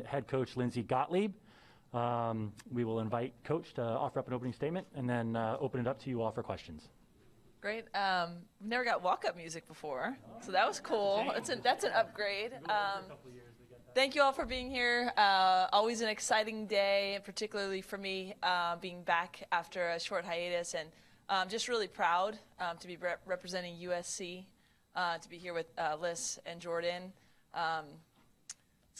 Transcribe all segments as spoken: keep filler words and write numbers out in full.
and head coach Lindsay Gottlieb. Um, we will invite Coach to offer up an opening statement and then uh, open it up to you all for questions. Great. Um, we've never got walk-up music before, so that was cool. It's an, that's an upgrade. Um, thank you all for being here. Uh, always an exciting day, and particularly for me, uh, being back after a short hiatus, and I'm um, just really proud um, to be rep representing U S C, uh, to be here with uh, Liz and Jordan. Um,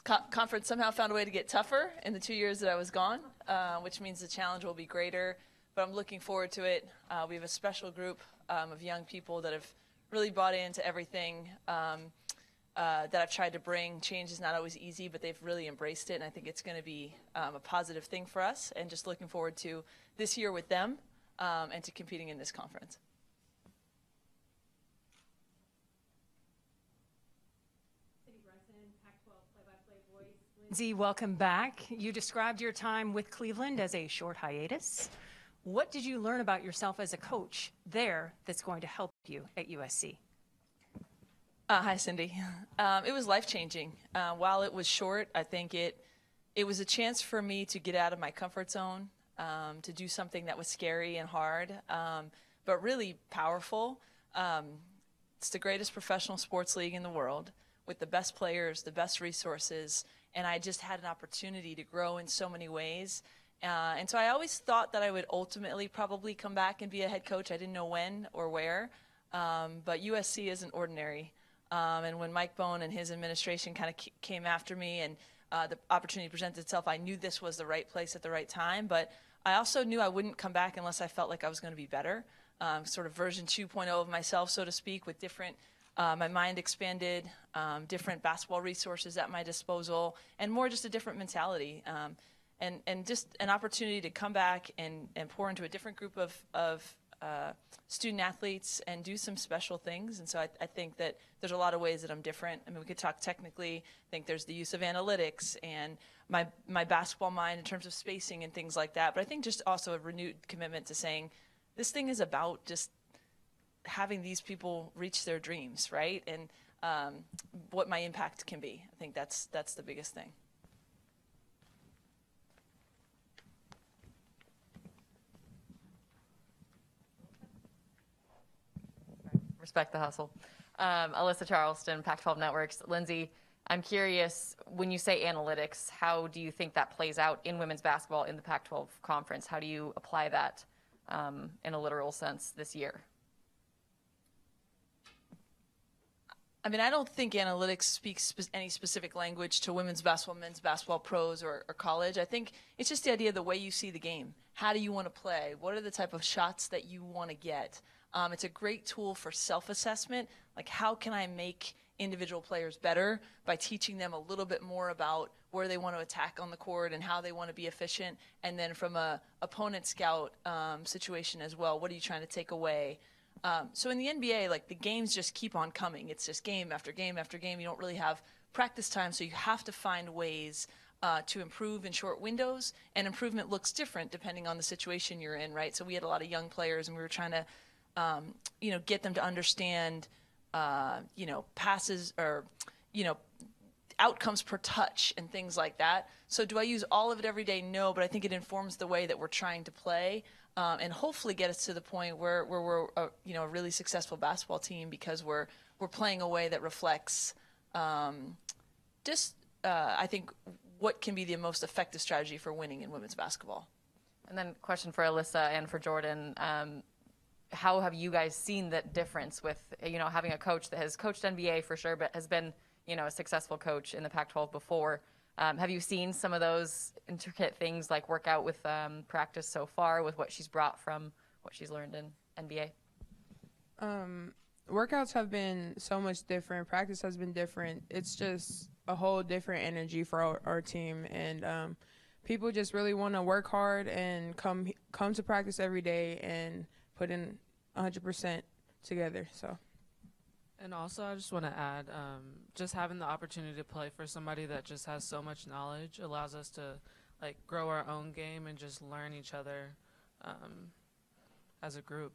Co conference somehow found a way to get tougher in the two years that I was gone, uh, which means the challenge will be greater, but I'm looking forward to it. Uh, we have a special group um, of young people that have really bought into everything um, uh, that I've tried to bring. Change is not always easy, but they've really embraced it, and I think it's going to be um, a positive thing for us, and just looking forward to this year with them um, and to competing in this conference. Lindsay, welcome back. You described your time with Cleveland as a short hiatus. What did you learn about yourself as a coach there that's going to help you at U S C? Uh, hi, Cindy. Um, it was life-changing. Uh, while it was short, I think it it was a chance for me to get out of my comfort zone, um, to do something that was scary and hard, um, but really powerful. Um, it's the greatest professional sports league in the world, with the best players, the best resources, and I just had an opportunity to grow in so many ways. Uh, and so I always thought that I would ultimately probably come back and be a head coach. I didn't know when or where, um, but U S C isn't ordinary. Um, and when Mike Boone and his administration kind of came after me and uh, the opportunity presented itself, I knew this was the right place at the right time, but I also knew I wouldn't come back unless I felt like I was gonna be better, um, sort of version two point oh of myself, so to speak, with different Uh, my mind expanded, um, different basketball resources at my disposal, and more just a different mentality, um, and, and just an opportunity to come back and, and pour into a different group of, of uh, student athletes and do some special things. And so I, I think that there's a lot of ways that I'm different. I mean, we could talk technically. I think there's the use of analytics and my, my basketball mind in terms of spacing and things like that. But I think just also a renewed commitment to saying this thing is about just having these people reach their dreams, right? And um, what my impact can be. I think that's that's the biggest thing. Respect the hustle. Um, Alyssa Charleston, Pac twelve Networks. Lindsay, I'm curious, when you say analytics, how do you think that plays out in women's basketball in the Pac twelve conference? How do you apply that um, in a literal sense this year? I mean, I don't think analytics speaks spe any specific language to women's basketball, men's basketball, pros, or, or college. I think it's just the idea of the way you see the game. How do you want to play? What are the type of shots that you want to get? Um, it's a great tool for self-assessment. Like, how can I make individual players better by teaching them a little bit more about where they want to attack on the court and how they want to be efficient? And then from a opponent scout um, situation as well, what are you trying to take away? Um, so in the N B A, like, the games just keep on coming. It's just game after game after game. You don't really have practice time, so you have to find ways uh, to improve in short windows, and improvement looks different depending on the situation you're in, right? So we had a lot of young players, and we were trying to, um, you know, get them to understand, uh, you know, passes or, you know, outcomes per touch and things like that. So do I use all of it every day? No, but I think it informs the way that we're trying to play. Um, and hopefully get us to the point where, where we're a, you know, a really successful basketball team, because we're we're playing a way that reflects um, just uh, I think what can be the most effective strategy for winning in women's basketball. And then question for Alyssa and for Jordan: um, how have you guys seen that difference with, you know, having a coach that has coached N B A for sure, but has been, you know, a successful coach in the Pac twelve before? Um, have you seen some of those intricate things, like work out with um, practice so far, with what she's brought from what she's learned in N B A? Um, workouts have been so much different. Practice has been different. It's just a whole different energy for our, our team. And um, people just really want to work hard and come come to practice every day and put in one hundred percent together. So. And also, I just want to add, um, just having the opportunity to play for somebody that just has so much knowledge allows us to, like, grow our own game and just learn each other um, as a group.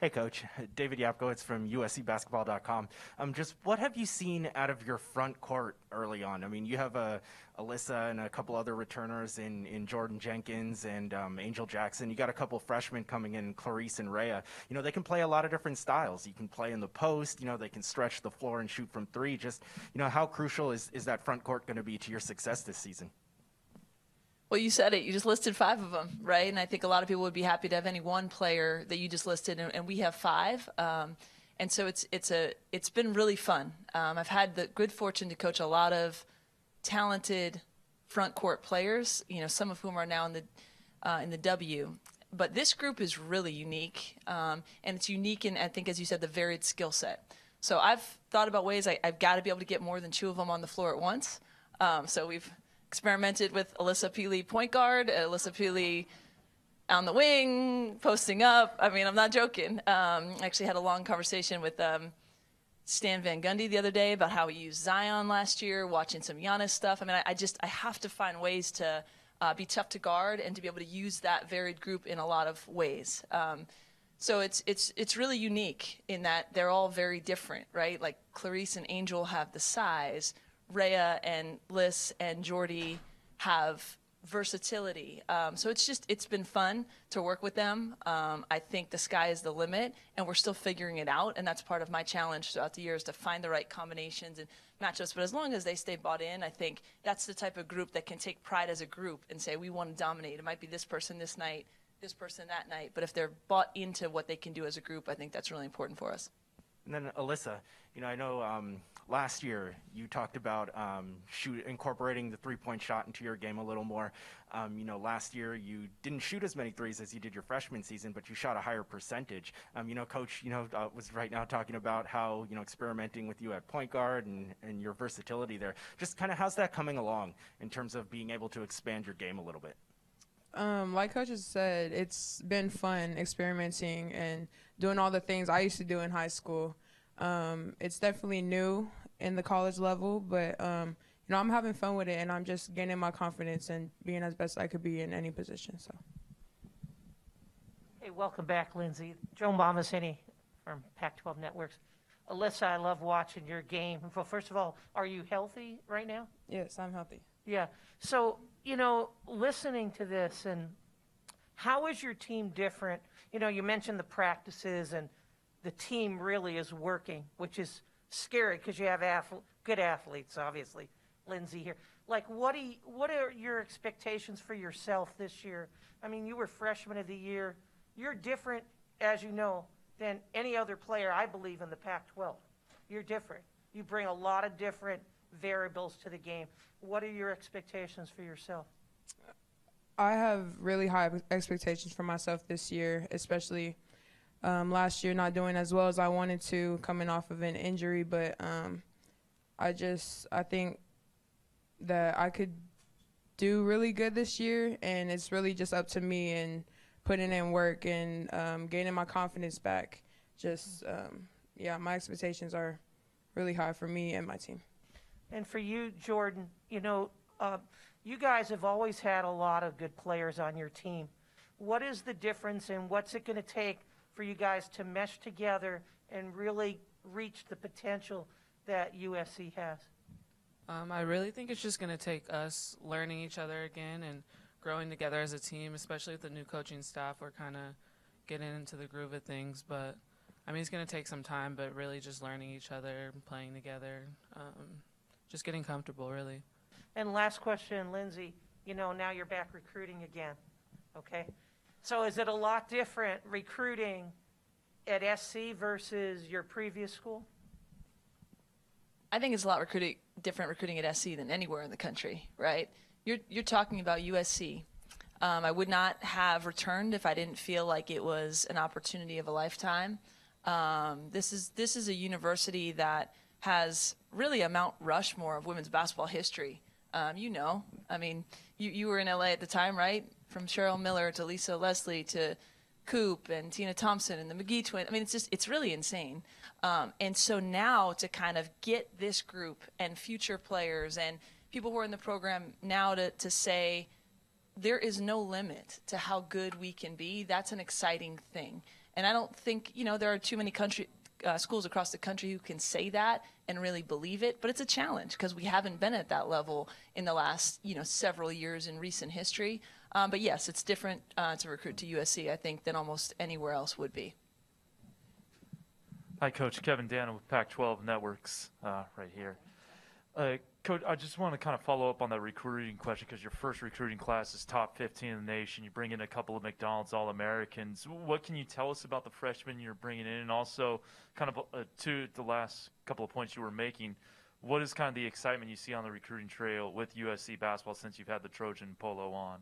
Hey, Coach. David Yapkowitz from U S C basketball dot com. Um, just what have you seen out of your front court early on? I mean, you have uh, Alyssa and a couple other returners in, in Jordan Jenkins and um, Angel Jackson. You got a couple freshmen coming in, Clarice and Rhea. You know, they can play a lot of different styles. You can play in the post. You know, they can stretch the floor and shoot from three. Just, you know, how crucial is, is that front court going to be to your success this season? Well, you said it. You just listed five of them, right? And I think a lot of people would be happy to have any one player that you just listed, and, and we have five. Um, and so it's it's a it's been really fun. Um, I've had the good fortune to coach a lot of talented front court players, you know, some of whom are now in the uh, in the W. But this group is really unique, um, and it's unique in, I think, as you said, the varied skill set. So I've thought about ways I, I've got to be able to get more than two of them on the floor at once. Um, so we've experimented with Alissa Pili point guard, Alissa Pili on the wing, posting up. I mean, I'm not joking. Um, I actually had a long conversation with um, Stan Van Gundy the other day about how he used Zion last year, watching some Giannis stuff. I mean, I, I just, I have to find ways to uh, be tough to guard and to be able to use that varied group in a lot of ways. Um, so it's, it's, it's really unique in that they're all very different, right? Like Clarice and Angel have the size. Rhea and Liz and Jordy have versatility. Um, so it's just, it's been fun to work with them. Um, I think the sky is the limit, and we're still figuring it out. And that's part of my challenge throughout the year, is to find the right combinations and matchups. But as long as they stay bought in, I think that's the type of group that can take pride as a group and say, we want to dominate. It might be this person this night, this person that night. But if they're bought into what they can do as a group, I think that's really important for us. And then Alyssa, you know, I know um, last year you talked about um, shoot, incorporating the three-point shot into your game a little more. Um, you know, last year you didn't shoot as many threes as you did your freshman season, but you shot a higher percentage. Um, you know, Coach, you know, uh, was right now talking about how, you know, experimenting with you at point guard and, and your versatility there. Just kind of how's that coming along in terms of being able to expand your game a little bit? Um, like Coach has said, it's been fun experimenting and doing all the things I used to do in high school. Um, it's definitely new in the college level, but um, you know, I'm having fun with it, and I'm just gaining my confidence and being as best I could be in any position. So. Hey, welcome back, Lindsay. Joan Bombasini from Pac twelve Networks. Alyssa, I love watching your game. Well, first of all, are you healthy right now? Yes, I'm healthy. Yeah. So, you know, listening to this, and how is your team different? You know, you mentioned the practices, and the team really is working, which is scary because you have athlete, good athletes, obviously, Lindsay here. Like, what do you, what are your expectations for yourself this year? I mean, you were freshman of the year. You're different, as you know, than any other player, I believe, in the Pac twelve. You're different. You bring a lot of different variables to the game. What are your expectations for yourself? I have really high expectations for myself this year, especially um, last year not doing as well as I wanted to, coming off of an injury. But um, I just, I think that I could do really good this year, and it's really just up to me and putting in work and um, gaining my confidence back. Just, um, yeah, my expectations are really high for me and my team. And for you, Jordan, you know, uh, you guys have always had a lot of good players on your team. What is the difference, and what's it going to take for you guys to mesh together and really reach the potential that U S C has? Um, I really think it's just going to take us learning each other again and growing together as a team, especially with the new coaching staff. We're kind of getting into the groove of things, but, I mean, it's going to take some time, but really just learning each other, playing together. Um, Just getting comfortable, really. And last question, Lindsay, you know, now you're back recruiting again, okay? So is it a lot different recruiting at S C versus your previous school? I think it's a lot recruiting, different recruiting at S C than anywhere in the country, right? You're, you're talking about U S C. Um, I would not have returned if I didn't feel like it was an opportunity of a lifetime. Um, this is, this is a university that has really a Mount Rushmore of women's basketball history. Um, you know, I mean, you, you were in L A at the time, right? From Cheryl Miller to Lisa Leslie to Coop and Tina Thompson and the McGee twins. I mean, it's just, it's really insane. Um, and so now to kind of get this group and future players and people who are in the program now to, to say there is no limit to how good we can be, that's an exciting thing. And I don't think, you know, there are too many country uh, schools across the country who can say that and really believe it. But it's a challenge because we haven't been at that level in the last, you know, several years in recent history. Um, but yes, it's different uh, to recruit to U S C, I think, than almost anywhere else would be. Hi, Coach. Kevin Dana with Pac twelve Networks uh, right here. Uh, Coach, I just want to kind of follow up on that recruiting question because your first recruiting class is top fifteen in the nation. You bring in a couple of McDonald's All-Americans. What can you tell us about the freshmen you're bringing in? And also, kind of uh, to the last couple of points you were making, what is kind of the excitement you see on the recruiting trail with U S C basketball since you've had the Trojan polo on?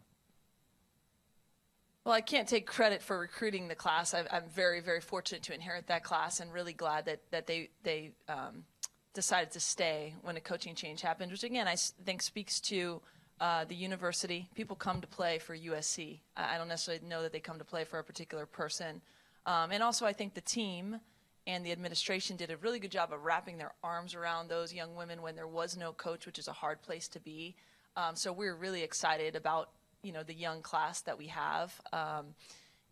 Well, I can't take credit for recruiting the class. I've, I'm very, very fortunate to inherit that class and really glad that, that they, they um, decided to stay when a coaching change happened, which, again, I think speaks to uh, the university. People come to play for U S C. I don't necessarily know that they come to play for a particular person. Um, and also, I think the team and the administration did a really good job of wrapping their arms around those young women when there was no coach, which is a hard place to be. Um, so we're really excited about you know, the young class that we have. Um,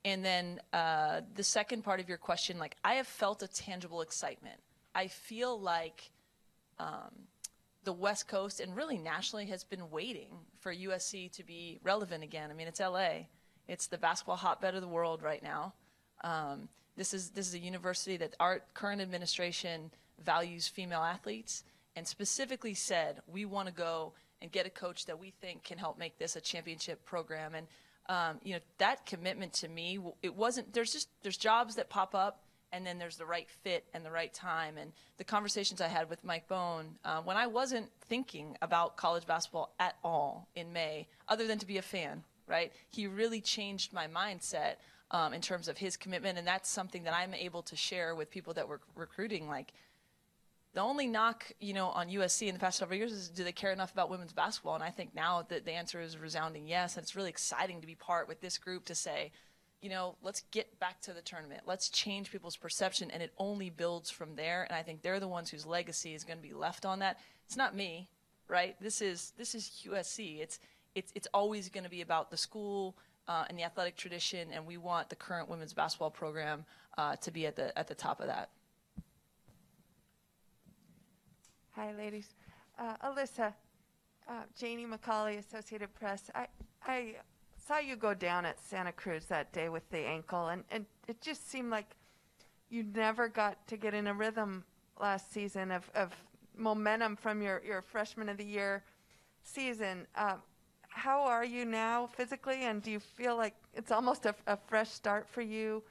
and then uh, the second part of your question, like, I have felt a tangible excitement. I feel like um, the West Coast and really nationally has been waiting for U S C to be relevant again. I mean, it's L A. It's the basketball hotbed of the world right now. Um, this is, this is a university that our current administration values female athletes and specifically said, we want to go and get a coach that we think can help make this a championship program. And, um, you know, that commitment to me, it wasn't, there's just, there's jobs that pop up and then there's the right fit and the right time. And the conversations I had with Mike Boone, uh, when I wasn't thinking about college basketball at all in May, other than to be a fan, right? He really changed my mindset um, in terms of his commitment. And that's something that I'm able to share with people that we're recruiting, like, the only knock, you know, on U S C in the past several years is, do they care enough about women's basketball? And I think now that the answer is a resounding yes, and it's really exciting to be part with this group to say, you know, let's get back to the tournament. Let's change people's perception, and it only builds from there. And I think they're the ones whose legacy is going to be left on that. It's not me, right? This is this is U S C. It's it's it's always going to be about the school uh, and the athletic tradition, and we want the current women's basketball program uh, to be at the at the top of that. Hi, ladies. Uh, Alyssa, uh, Janie McCauley, Associated Press. I, I saw you go down at Santa Cruz that day with the ankle, and, and it just seemed like you never got to get in a rhythm last season of, of momentum from your, your freshman of the year season. Uh, how are you now physically, and do you feel like it's almost a, a fresh start for you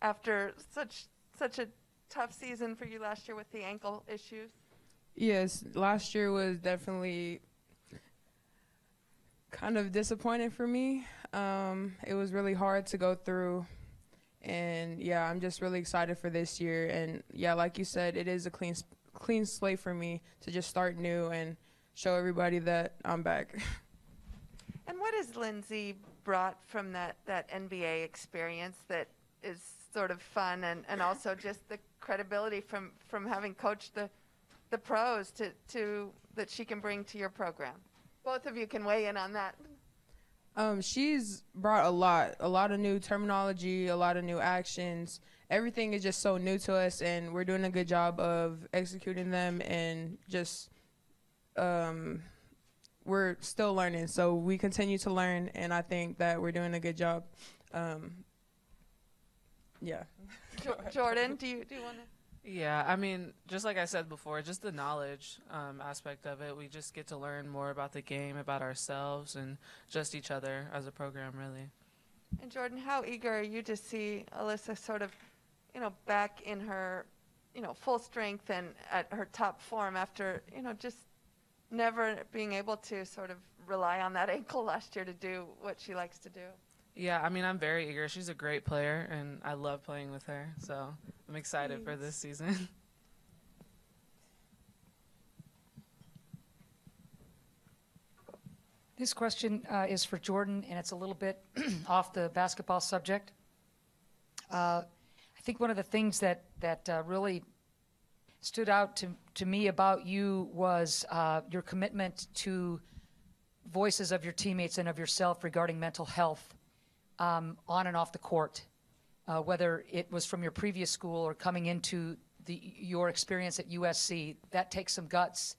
after such such a tough season for you last year with the ankle issues? Yes, last year was definitely kind of disappointing for me. Um, it was really hard to go through. And, yeah, I'm just really excited for this year. And, yeah, like you said, it is a clean clean slate for me to just start new and show everybody that I'm back. And what has Lindsay brought from that, that N B A experience that is sort of fun and, and also just the credibility from, from having coached the – the pros to, to that she can bring to your program? Both of you can weigh in on that. Um, she's brought a lot, a lot of new terminology, a lot of new actions. Everything is just so new to us, and we're doing a good job of executing them, and just um, we're still learning. So we continue to learn, and I think that we're doing a good job. Um, yeah. Jordan, do you, do you want to? Yeah, I mean, just like I said before, just the knowledge um, aspect of it. We just get to learn more about the game, about ourselves, and just each other as a program, really. And Jordan, how eager are you to see Alyssa sort of, you know, back in her, you know, full strength and at her top form after, you know, just never being able to sort of rely on that ankle last year to do what she likes to do? Yeah, I mean, I'm very eager. She's a great player, and I love playing with her, so I'm excited Jeez. for this season. This question uh, is for Jordan, and it's a little bit off the basketball subject. Uh, I think one of the things that, that uh, really stood out to, to me about you was uh, your commitment to voices of your teammates and of yourself regarding mental health. Um, on and off the court. uh, whether it was from your previous school or coming into the, your experience at U S C. That takes some guts.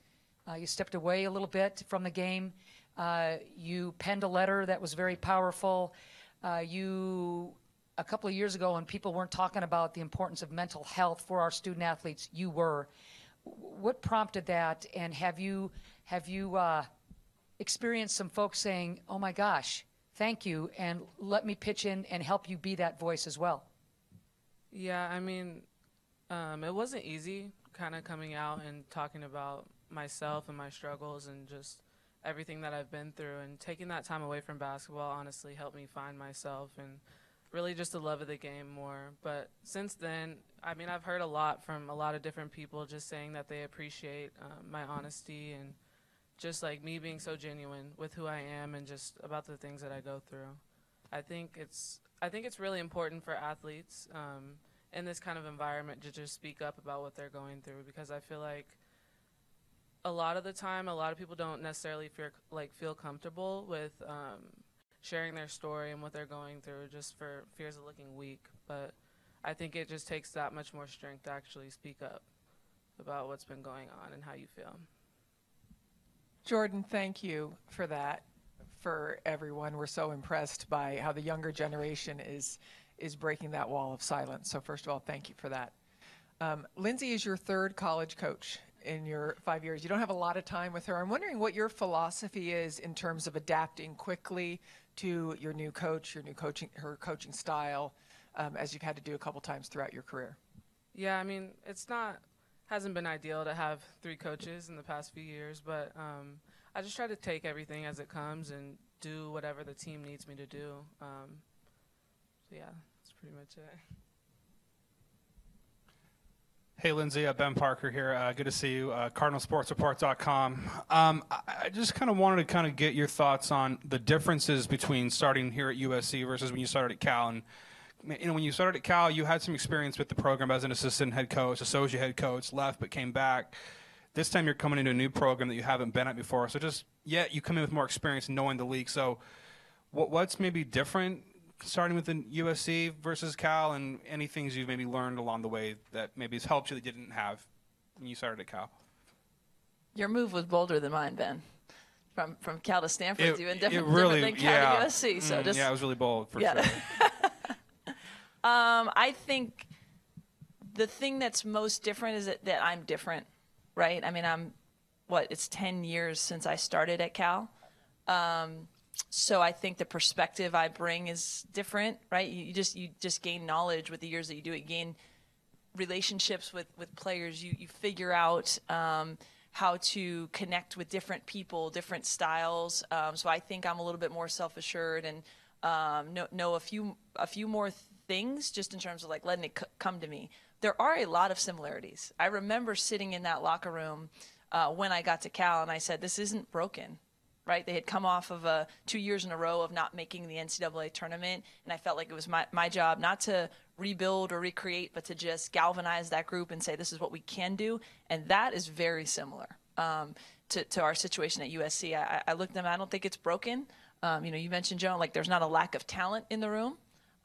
Uh, you stepped away a little bit from the game. Uh, you penned a letter that was very powerful. Uh, you, a couple of years ago, when people weren't talking about the importance of mental health for our student athletes, you were. What prompted that, and have you have you uh, experienced some folks saying, "Oh my gosh, thank you, and let me pitch in and help you be that voice as well"? Yeah, I mean, um, it wasn't easy, kind of coming out and talking about myself and my struggles and just everything that I've been through, and taking that time away from basketball honestly helped me find myself and really just the love of the game more. But since then, I mean, I've heard a lot from a lot of different people just saying that they appreciate um, my honesty and just like me being so genuine with who I am and just about the things that I go through. I think it's I think it's really important for athletes um, in this kind of environment to just speak up about what they're going through, because I feel like a lot of the time, a lot of people don't necessarily feel, like, feel comfortable with um, sharing their story and what they're going through, just for fears of looking weak. But I think it just takes that much more strength to actually speak up about what's been going on and how you feel. Jordan, thank you for that, for everyone. We're so impressed by how the younger generation is, is breaking that wall of silence. So first of all, thank you for that. Um, Lindsay is your third college coach in your five years. You don't have a lot of time with her. I'm wondering what your philosophy is in terms of adapting quickly to your new coach, your new coaching, her coaching style, um, as you've had to do a couple times throughout your career. Yeah, I mean, it's not, hasn't been ideal to have three coaches in the past few years, but um, I just try to take everything as it comes and do whatever the team needs me to do. Um, so yeah, that's pretty much it. Hey, Lindsay, uh, Ben Parker here. Uh, good to see you, uh, Cardinal Sports Report dot com. Um, I, I just kind of wanted to kind of get your thoughts on the differences between starting here at U S C versus when you started at Cal. And you know, when you started at Cal, you had some experience with the program as an assistant head coach, associate head coach, left but came back. This time you're coming into a new program that you haven't been at before. So just yet yeah, you come in with more experience knowing the league. So what, what's maybe different starting with the U S C versus Cal, and any things you've maybe learned along the way that maybe has helped you that you didn't have when you started at Cal? Your move was bolder than mine, Ben. From from Cal to Stanford, it, you went different, really, different than Cal yeah. to U S C. So mm, just, yeah, it was really bold for yeah. sure. um, I think the thing that's most different is that, that I'm different, right? I mean, I'm, what, it's ten years since I started at Cal. Um, So I think the perspective I bring is different, right? You, you just you just gain knowledge with the years that you do it. You gain relationships with, with players. You, you figure out um, how to connect with different people, different styles. Um, so I think I'm a little bit more self-assured and um, know, know a few a few more things just in terms of like letting it c come to me. There are a lot of similarities. I remember sitting in that locker room uh, when I got to Cal, and I said, "This isn't broken." Right? They had come off of a, two years in a row of not making the N C double A tournament, and I felt like it was my, my job not to rebuild or recreate, but to just galvanize that group and say, this is what we can do. And that is very similar um, to, to our situation at U S C. I, I looked at them, I don't think it's broken. Um, you know, you mentioned, Joan, like there's not a lack of talent in the room.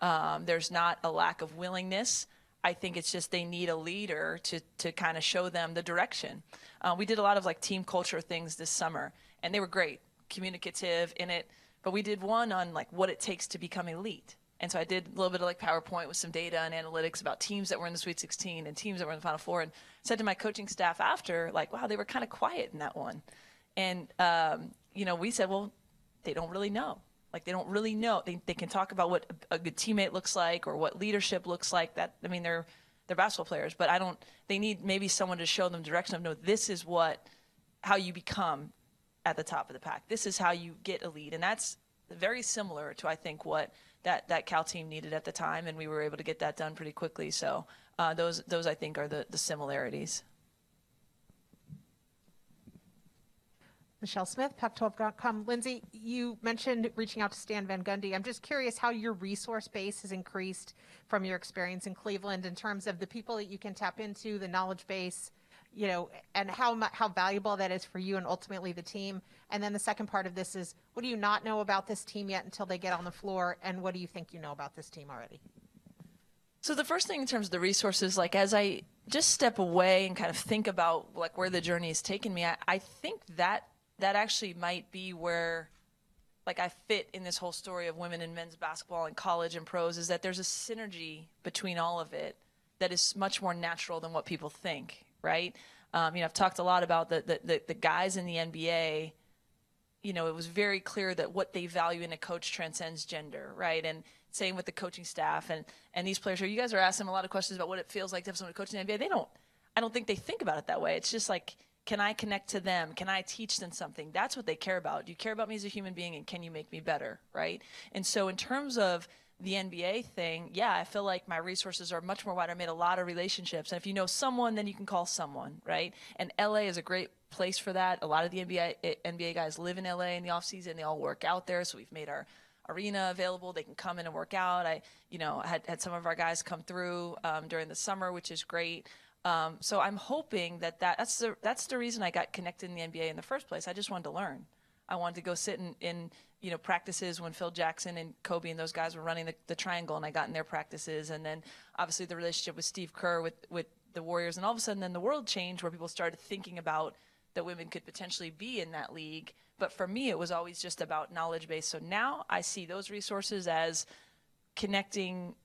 Um, there's not a lack of willingness. I think it's just they need a leader to, to kind of show them the direction. Uh, we did a lot of like team culture things this summer, and they were great. Communicative in it, but we did one on like what it takes to become elite. And so I did a little bit of like PowerPoint with some data and analytics about teams that were in the Sweet sixteen and teams that were in the Final Four, and said to my coaching staff after, like, wow, they were kind of quiet in that one. And, um, you know, we said, well, they don't really know. Like, they don't really know. They, they can talk about what a good teammate looks like or what leadership looks like. That, I mean, they're, they're basketball players, but I don't, they need maybe someone to show them direction of, no, this is what, how you become at the top of the pack. This is how you get a lead. And that's very similar to, I think, what that, that Cal team needed at the time, and we were able to get that done pretty quickly. So uh, those, those I think, are the, the similarities. Michelle Smith, Pac twelve dot com. Lindsay, you mentioned reaching out to Stan Van Gundy. I'm just curious how your resource base has increased from your experience in Cleveland in terms of the people that you can tap into, the knowledge base, you know, and how how valuable that is for you and ultimately the team. And then the second part of this is, what do you not know about this team yet until they get on the floor, and what do you think you know about this team already? So the first thing in terms of the resources, like as I just step away and kind of think about like where the journey has taken me, I, I think that that actually might be where like I fit in this whole story of women and men's basketball and college and pros, is that there's a synergy between all of it that is much more natural than what people think, right? Um, you know, I've talked a lot about the, the, the, the guys in the N B A. You know, it was very clear that what they value in a coach transcends gender, right? And same with the coaching staff and, and these players here. You guys are asking them a lot of questions about what it feels like to have someone coaching in the N B A. They don't, I don't think they think about it that way. It's just like, can I connect to them? Can I teach them something? That's what they care about. Do you care about me as a human being, and can you make me better, right? And so in terms of the N B A thing, yeah, I feel like my resources are much more wide. I made a lot of relationships. And if you know someone, then you can call someone, right? And L A is a great place for that. A lot of the N B A, N B A guys live in L A in the offseason. They all work out there, so we've made our arena available. They can come in and work out. I, you know, had, had some of our guys come through um, during the summer, which is great. Um, so I'm hoping that, that that's, the, that's the reason I got connected in the N B A in the first place. I just wanted to learn. I wanted to go sit in, in you know, practices when Phil Jackson and Kobe and those guys were running the, the triangle, and I got in their practices. And then obviously the relationship with Steve Kerr with, with the Warriors, and all of a sudden then the world changed where people started thinking about that women could potentially be in that league. But for me, it was always just about knowledge base. So now I see those resources as connecting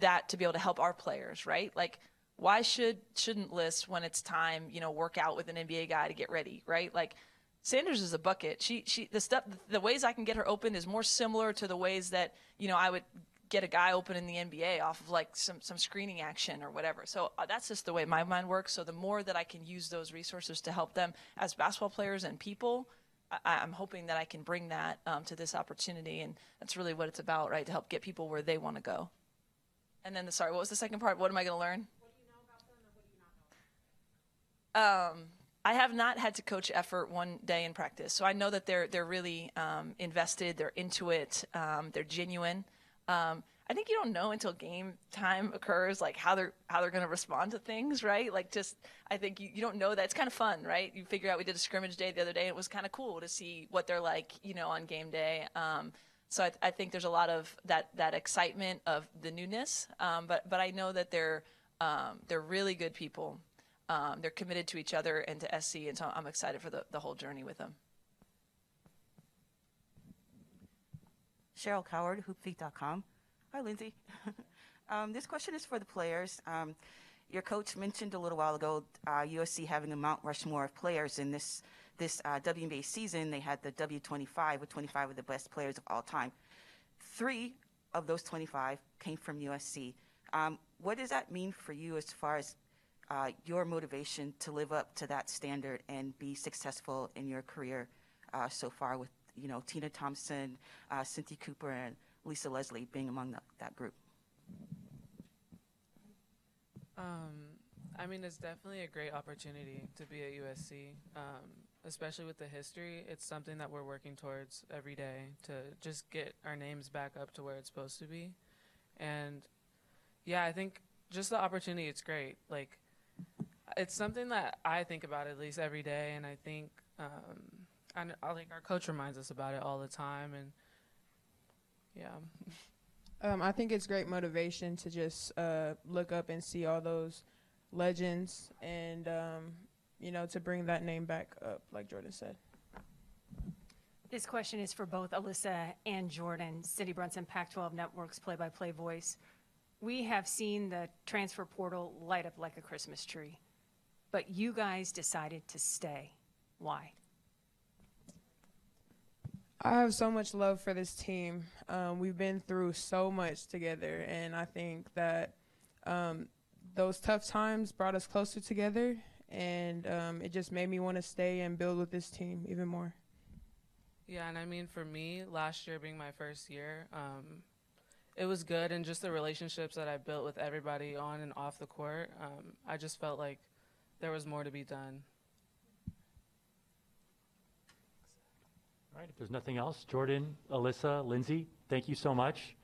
that to be able to help our players, right? Like, why should, shouldn't Liz, when it's time, you know, work out with an N B A guy to get ready, right? Like, Sanders is a bucket. She, she, the stuff, the ways I can get her open is more similar to the ways that, you know, I would get a guy open in the N B A off of like some, some screening action or whatever. So that's just the way my mind works. So the more that I can use those resources to help them as basketball players and people, I, I'm hoping that I can bring that um, to this opportunity. And that's really what it's about, right? To help get people where they want to go. And then the, sorry, what was the second part? What am I going to learn? What do you know about them and what do you not know about them? Um, I have not had to coach effort one day in practice. So I know that they're, they're really um, invested, they're into it, um, they're genuine. Um, I think you don't know until game time occurs, like how they're, how they're going to respond to things, right? Like just, I think you, you don't know that. It's kind of fun, right? You figure out, we did a scrimmage day the other day. It was kind of cool to see what they're like, you know, on game day. Um, so I, I think there's a lot of that, that excitement of the newness. Um, but, but I know that they're, um, they're really good people. Um, they're committed to each other and to S C, and so I'm excited for the, the whole journey with them. Cheryl Coward, hoop feet dot com. Hi, Lindsay. um, this question is for the players. Um, your coach mentioned a little while ago uh, U S C having a Mount Rushmore of players in this, this uh, W N B A season. They had the W twenty-five with twenty-five of the best players of all time. Three of those twenty-five came from U S C. Um, what does that mean for you as far as Uh, your motivation to live up to that standard and be successful in your career uh, so far with, you know, Tina Thompson, uh, Cynthia Cooper, and Lisa Leslie being among the, that group? Um, I mean, it's definitely a great opportunity to be at U S C, um, especially with the history. It's something that we're working towards every day to just get our names back up to where it's supposed to be. And, yeah, I think just the opportunity, it's great. Like, it's something that I think about at least every day, and I think um, I, I think our coach reminds us about it all the time, and yeah. Um, I think it's great motivation to just uh, look up and see all those legends, and um, you know, to bring that name back up, like Jordan said. This question is for both Alyssa and Jordan, Cindy Brunson, Pac twelve Network's play-by-play voice. We have seen the transfer portal light up like a Christmas tree, but you guys decided to stay. Why? I have so much love for this team. Um, we've been through so much together, and I think that um, those tough times brought us closer together, and um, it just made me want to stay and build with this team even more. Yeah, and I mean, for me, last year being my first year, um, it was good, and just the relationships that I built with everybody on and off the court, um, I just felt like there was more to be done. All right, if there's nothing else, Jordan, Alyssa, Lindsay, thank you so much.